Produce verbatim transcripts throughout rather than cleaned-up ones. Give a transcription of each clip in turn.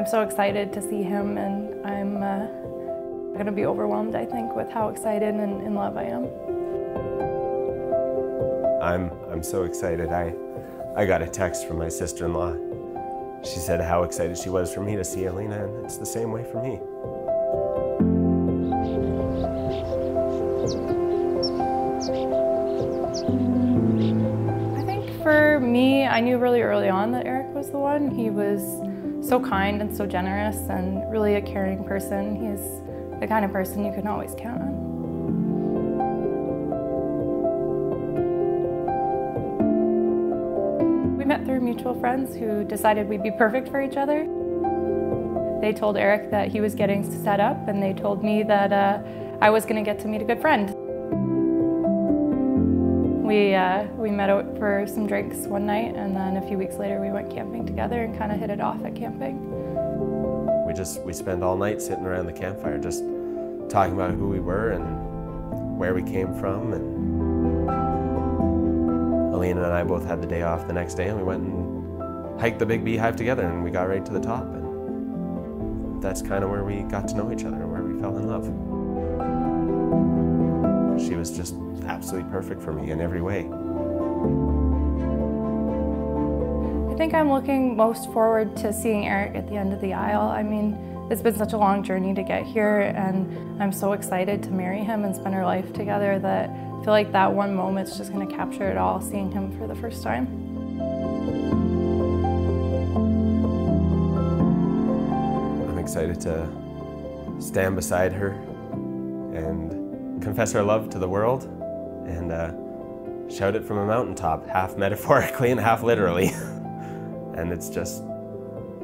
I'm so excited to see him, and I'm uh, going to be overwhelmed, I think, with how excited and in love I am. I'm, I'm so excited. I, I got a text from my sister-in-law. She said how excited she was for me to see Alena, and it's the same way for me. I think for me, I knew really early on that Erik was the one. He was so kind and so generous and really a caring person. He's the kind of person you can always count on. We met through mutual friends who decided we'd be perfect for each other. They told Erik that he was getting set up, and they told me that uh, I was going to get to meet a good friend. We, uh, we met out for some drinks one night, and then a few weeks later we went camping together and kind of hit it off at camping. We just, we spent all night sitting around the campfire just talking about who we were and where we came from. And Alena and I both had the day off the next day, and we went and hiked the Big Beehive together, and we got right to the top. And that's kind of where we got to know each other, where we fell in love. She was just absolutely perfect for me in every way. I think I'm looking most forward to seeing Erik at the end of the aisle. I mean, it's been such a long journey to get here, and I'm so excited to marry him and spend our life together that I feel like that one moment's just going to capture it all, seeing him for the first time. I'm excited to stand beside her and confess our love to the world, and uh, shout it from a mountaintop, half metaphorically and half literally. And it's just,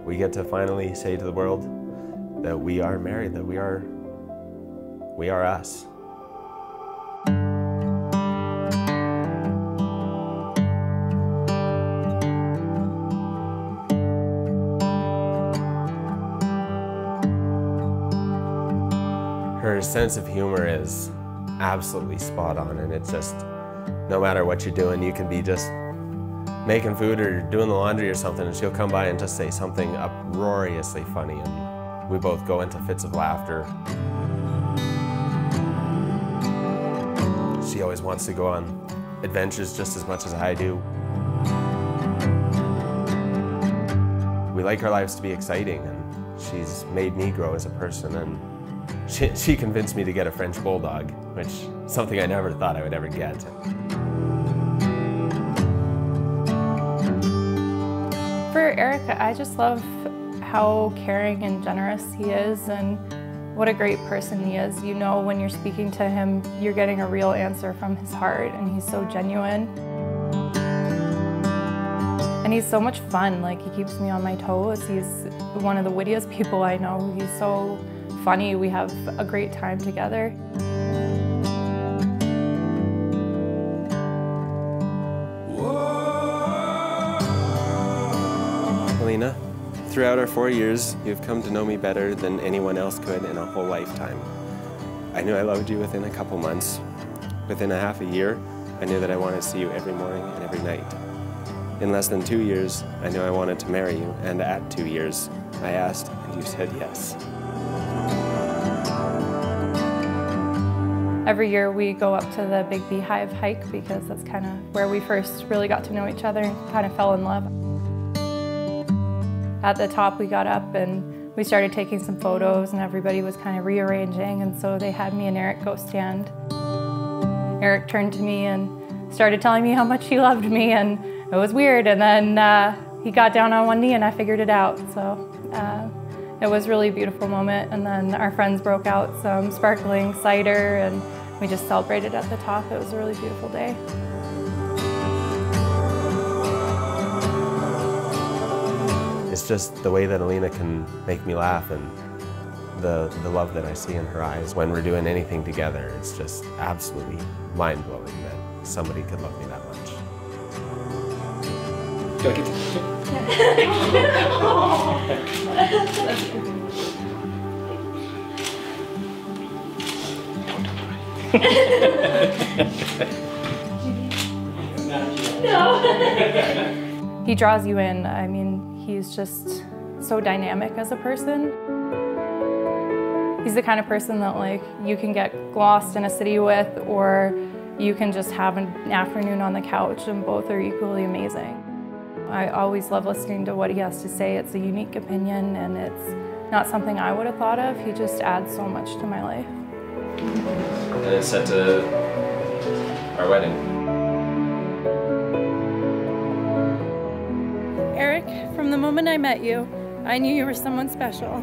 we get to finally say to the world that we are married, that we are, we are us. Her sense of humor is absolutely spot on, and it's just, no matter what you're doing, you can be just making food or doing the laundry or something, and she'll come by and just say something uproariously funny, and we both go into fits of laughter. She always wants to go on adventures just as much as I do. We like our lives to be exciting, and she's made me grow as a person, and She, she convinced me to get a French bulldog, which is something I never thought I would ever get. For Erik, I just love how caring and generous he is, and what a great person he is. You know, when you're speaking to him, you're getting a real answer from his heart, and he's so genuine. And he's so much fun. Like, he keeps me on my toes. He's one of the wittiest people I know. He's so funny. We have a great time together. Alena, throughout our four years, you've come to know me better than anyone else could in a whole lifetime. I knew I loved you within a couple months. Within a half a year, I knew that I wanted to see you every morning and every night. In less than two years, I knew I wanted to marry you, and at two years, I asked, and you said yes. Every year we go up to the Big Beehive hike because that's kind of where we first really got to know each other and kind of fell in love. At the top we got up and we started taking some photos, and everybody was kind of rearranging, and so they had me and Erik go stand. Erik turned to me and started telling me how much he loved me, and it was weird, and then uh, he got down on one knee and I figured it out. So. Uh, It was really a beautiful moment, and then our friends broke out some sparkling cider, and we just celebrated at the top. It was a really beautiful day. It's just the way that Alena can make me laugh, and the, the love that I see in her eyes when we're doing anything together. It's just absolutely mind-blowing that somebody could love me that much. Do I get to... He draws you in. I mean, he's just so dynamic as a person. He's the kind of person that, like, you can get lost in a city with, or you can just have an afternoon on the couch, and both are equally amazing. I always love listening to what he has to say. It's a unique opinion, and it's not something I would have thought of. He just adds so much to my life. And it's set to our wedding. Erik, from the moment I met you, I knew you were someone special.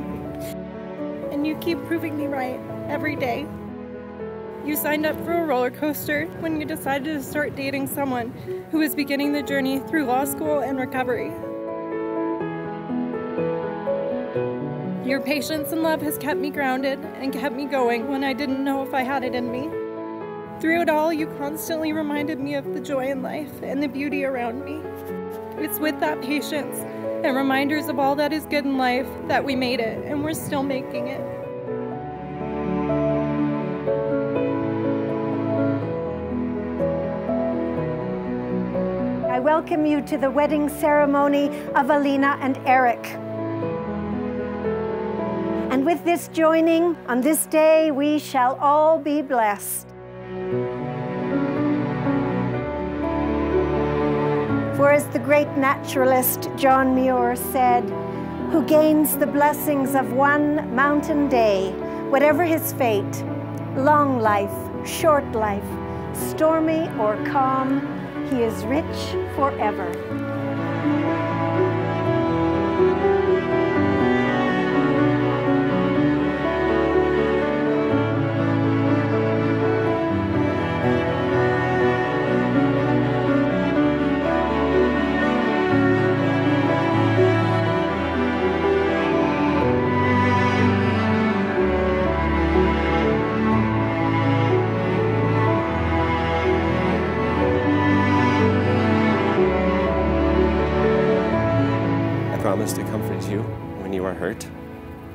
And you keep proving me right every day. You signed up for a roller coaster when you decided to start dating someone who was beginning the journey through law school and recovery. Your patience and love has kept me grounded and kept me going when I didn't know if I had it in me. Through it all, you constantly reminded me of the joy in life and the beauty around me. It's with that patience and reminders of all that is good in life that we made it, and we're still making it. I welcome you to the wedding ceremony of Alena and Erik. And with this joining, on this day, we shall all be blessed. For as the great naturalist John Muir said, who gains the blessings of one mountain day, whatever his fate, long life, short life, stormy or calm, he is rich forever. I promise to comfort you when you are hurt,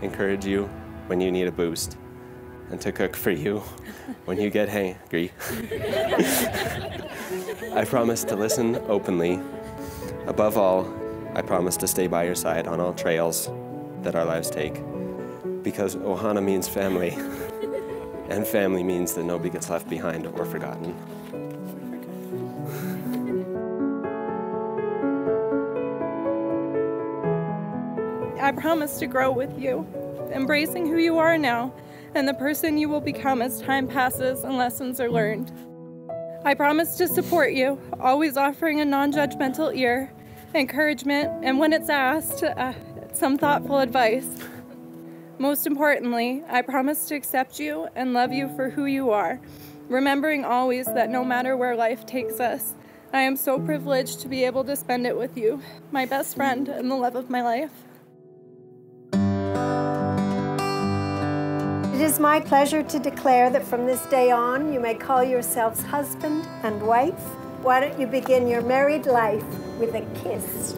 encourage you when you need a boost, and to cook for you when you get hangry. I promise to listen openly. Above all, I promise to stay by your side on all trails that our lives take, because Ohana means family, and family means that nobody gets left behind or forgotten. I promise to grow with you, embracing who you are now and the person you will become as time passes and lessons are learned. I promise to support you, always offering a non-judgmental ear, encouragement, and when it's asked, uh, some thoughtful advice. Most importantly, I promise to accept you and love you for who you are, remembering always that no matter where life takes us, I am so privileged to be able to spend it with you, my best friend and the love of my life. It is my pleasure to declare that from this day on, you may call yourselves husband and wife. Why don't you begin your married life with a kiss?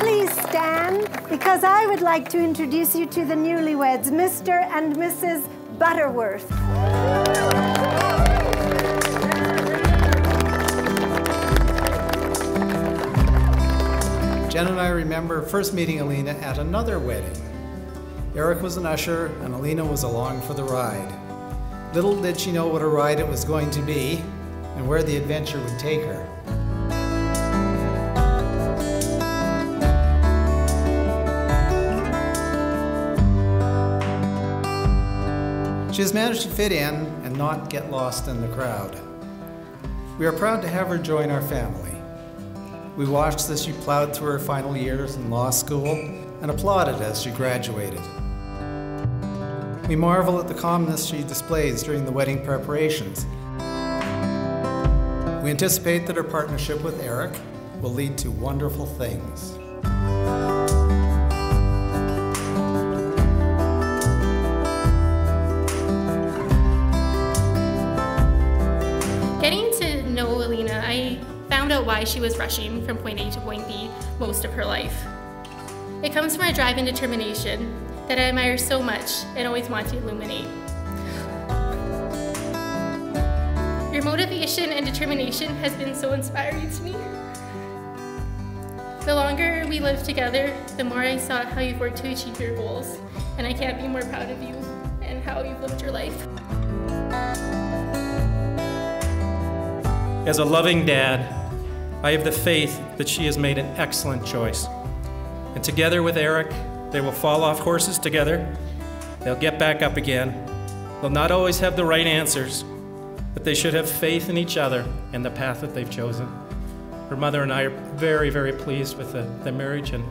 Please stand, because I would like to introduce you to the newlyweds, Mister and Missus Butterworth. Jen and I remember first meeting Alena at another wedding. Erik was an usher and Alena was along for the ride. Little did she know what a ride it was going to be and where the adventure would take her. She has managed to fit in and not get lost in the crowd. We are proud to have her join our family. We watched as she plowed through her final years in law school and applauded as she graduated. We marvel at the calmness she displays during the wedding preparations. We anticipate that her partnership with Erik will lead to wonderful things. Getting to know Alena, I found out why she was rushing from point A to point B most of her life. It comes from her drive and determination that I admire so much and always want to illuminate. Your motivation and determination has been so inspiring to me. The longer we live together, the more I saw how you've worked to achieve your goals, and I can't be more proud of you and how you've lived your life. As a loving dad, I have the faith that she has made an excellent choice. And together with Erik, they will fall off horses together. They'll get back up again. They'll not always have the right answers, but they should have faith in each other and the path that they've chosen. Her mother and I are very, very pleased with the, the marriage, and,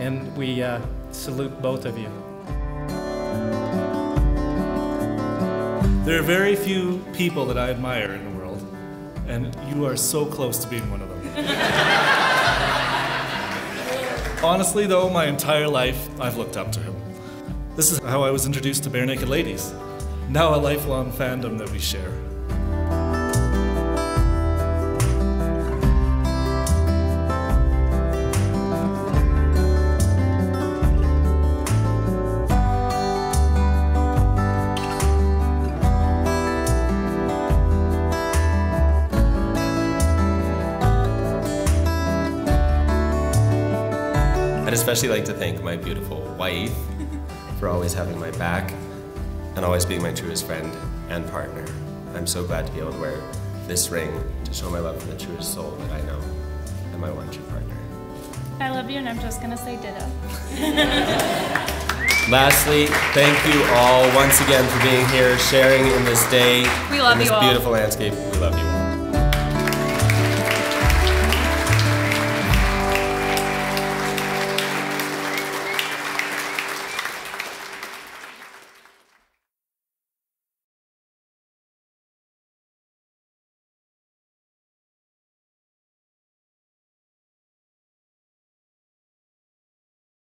and we uh, salute both of you. There are very few people that I admire in the world, and you are so close to being one of them. Honestly though, my entire life, I've looked up to him. This is how I was introduced to Bare Naked Ladies, now a lifelong fandom that we share. I'd especially like to thank my beautiful wife for always having my back and always being my truest friend and partner. I'm so glad to be able to wear this ring to show my love for the truest soul that I know and my one true partner. I love you, and I'm just gonna say ditto. Lastly, thank you all once again for being here, sharing in this day, we love in this you beautiful all. landscape. We love you all.